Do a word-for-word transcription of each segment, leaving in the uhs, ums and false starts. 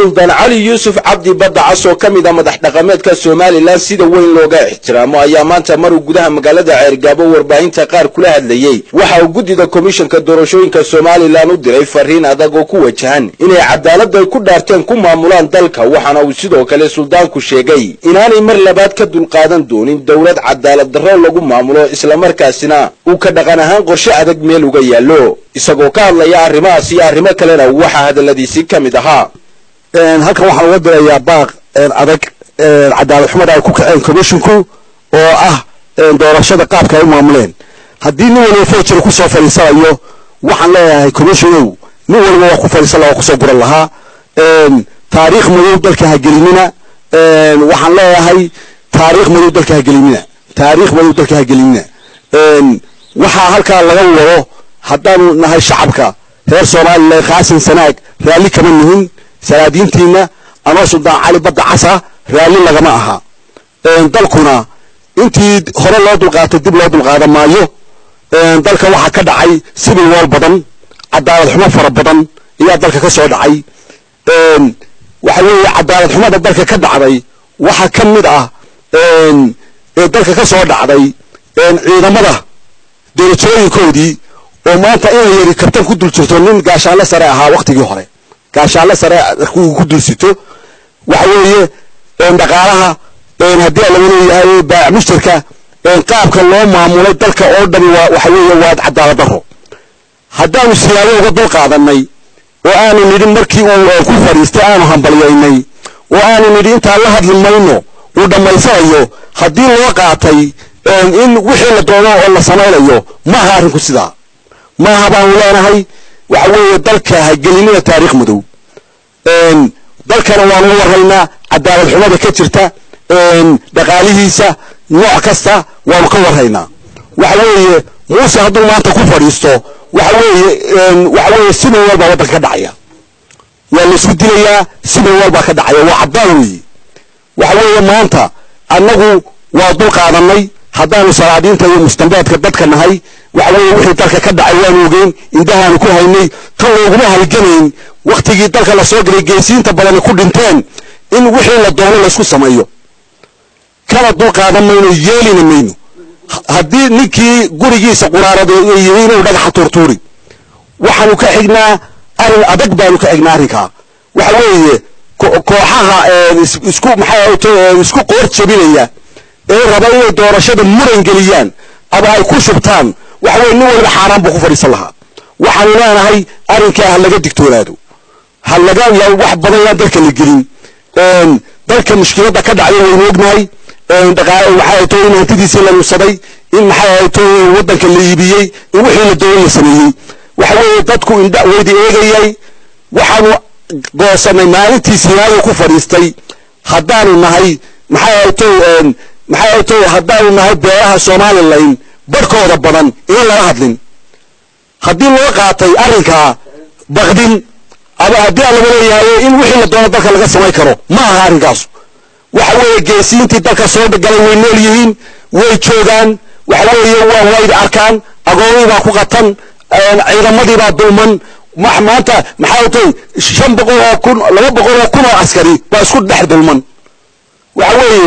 سلطان علي يوسف عبدي بدر عصو كميدا مدح دقميدكا سوماليلاند سيدا وين لوغا احترامو ayaa maanta maruu gudaha magaalada Ceergaabo warbaahinta qaar kula hadlayay waxa uu gudida komishanka doorashooyinka Soomaaliland u diray fariin adag oo ku wajahan inay cadaalada ku dhaarteen ku maamulaan dalka waxana uu sidoo kale suldaanku sheegay inaanay mar labaad ka dulqaadan doonin dawlad cadaalad darro lagu maamulo isla markaasina uu ka dhaqan ahaan qorshe adag meel uga yaalo isagoo ka hadlaya arrimahaas iyo arrimo kalena waxa hadaladiisa kamid ahaa een halka waxa loo dirayaa baaq adag cadaalad xumada ku kacay komishanku oo ah doorashada qaabka ay maamuleen hadii nin waliba fajir ku soo fariisanayo waxaan leeyahay commissioner nin waliba wax ku fariisanayo ku soo guran lahaa een taariikh madow dalka ha gelinina een waxaan leeyahay taariikh madow dalka ha gelinina taariikh madow dalka ha gelinina een waxa halka laga wado hadaan nahay shacabka reer Soomaaliya qaasin sanaag raali kama nihin salaadiintiina ama Suldan Cali Badda Casa raali laga ma aha een dalkuna intii hore loo dulqaatay dib loo dulqaadan maayo ee dalka waxa ka dhacay civil war badan cadaalad xumo fara badan iyo dalka ka soo dhacay ee waxa weeye cadaalad xumada dalka ka dhacday waxa kamid ah ee dalka ka soo dhacday ee ciidamada doorashooyinkoodii oo maanta ay yiri kabtan ku dul jirto nin gaashaale sare ahaa waqtigii hore gaashaale sare ku dul sito waxa weeye ee dhaqaalaha een hadii la leeyahay baa mushtarka ee qaabka loo maamulay dalka oo dhan waxa weeye waad cadaalad darro hadaan siyaabo uga dul qaadanay oo aanu midin markii uu ku fariistay aanu hambalyeynay oo aanu midin inta la hadlayno uu dhameysanayo hadii loo qaatay in wixii la doono oo la sameeyo ma harin ku sida ma haba walaalahay waxa weeye dalka ha gelinina taariikh madow een dalkana waanu warayna cadaalad xumada ka jirta een dhaqaalihiisa nooc kasta waan ka warayna waxa weeye Muuse hadduu maanta ku fariisto waxa weeye waxa weeye sidoo walba wada ka dhacaya waan isku dilayaa sidoo walba ka dhacaya waa cadaalad waxa weeye maanta annagu waa dul qaadanay haddaan salaadiinta iyo mustaqbalka dadka nahay waxa weeye wixii dalka ka dhacay waan ogeyn indahana ku haynay tan looguma halganayn waqtigii dalka la soo galay geesiinta badan ku dhinteen in wixii la doono la isku sameeyo kana dul qaadamayno yeelinamayno hadii ninkii gurigiisa quraarada ay yihiin oo dhagax turturi waxaanu ka xignaa arin adag baanu ka xignaa rika waxa weeye kooxaha isku maxay u isku qoor jabinaya ee rabayo doorashada muran galiyaan aba ay ku shubtaan waxa weeye nin waliba xaraan buu ku fariisan lahaa waxaanu leenahay arinkaa laga digtoonaado hal laga yaa wax badan yaa dalka la gelin een dalka mushkiladda ka dhacday way ognahay ee dhaqaale waxa ay tahay in hantidii la nusaday in maxay ay tahay wadanka la yibiyay wixii la doonayo sameeyay waxa weeye dadku in dacwada eegayay waxaanu goosanay maalintii siyaabo ku fariistay hadaan nahay maxay ay tahay in maxay ay tahay hadaan nahay beeraha Soomaaliland barkooda badan ee la hadlin hadii loo qaatay arinka baqdin aba hadii la leeyahay in wixii la doonayo dalka laga sameey karo ma aha arinkaas waxa weeye geesiintii dalka soo galay way nool yihiin way joogan waxa weeye waa way arkaan agoonida ku qatan ciidamadii baa dulman maxmaanta maxay tahay shan boqol oo kun laba boqol oo kun askari baa isku dhex dulman waxa weeye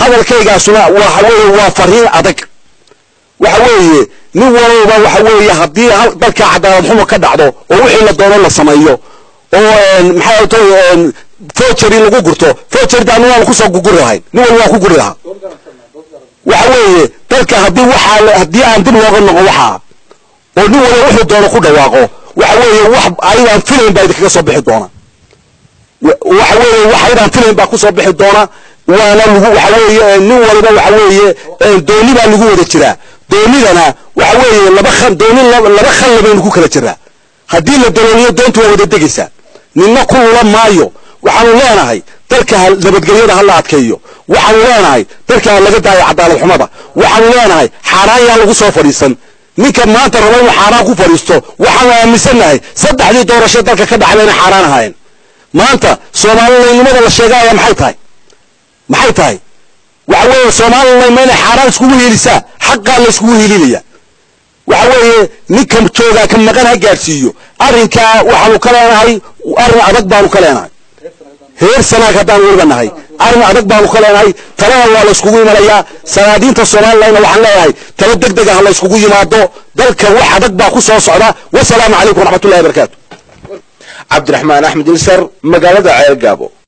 hadalkaygaasuna waxa weeye waa fariin adag waxa weeye nin waliba waxa weeye haddii dalka cadaalad xumo ka dhacdo oo wixii la doono la sameeyo oo maxay u tahay فوتشر يلقو قرطو فوتشر ده نوع القصة قرطها نوع القرطها وحوي تلك هدي وحى هدي عندنا وغنى وحى ونوع الروح الدور كله واقو وحوي وح أيضا فيلم بعدك صبح الدورة وحوي وح أيضا فيلم بعدك صبح الدورة ولا وحوي نوع الروح وحوي دوني بنقول كذا دوني أنا وحوي اللي بخل دوني اللي بخل اللي بنقول كذا هدي اللي دوني دونت وودي تجسا ننقل مايو waxaan leenahay dadka nabadgelyada ha la adkeeyo waxaan leenahay dadka laga daayo cadaalad xumada waxaan leenahay xaraan yaa lagu soo fadhiisan ninka maanta rabo inuu xaraan ku fadhiisto waxaan aaminsanahay saddexdii doorasho dalka ka dhacday inay xaraan ahaayeen maanta Soomaaliyeennimada la sheegay maxay tahay maxay tahay waxa weeye Soomaaliyeennimada ma inay xaraan isku weelisaa xaqqa la isku weelinayaa waxa weeye ninka jooga ka maqan ha gaarsiiyo arinka waxaan kala leenahay arin adag baan kala leenahay heer sanaa ka daan wanahay arin adag baan kala leenahay talada waa la iskugu imanaya salaadiinta Soomaaliyeennimada waxaan leeyahay talo degdeg ah la iskugu yimaado dalka wax adag baa ku soo socda wa salaamu alaykum wa rahmatullahi wa barakaatuh عبد الرحمن أحمد السر مقالة عيال قابو.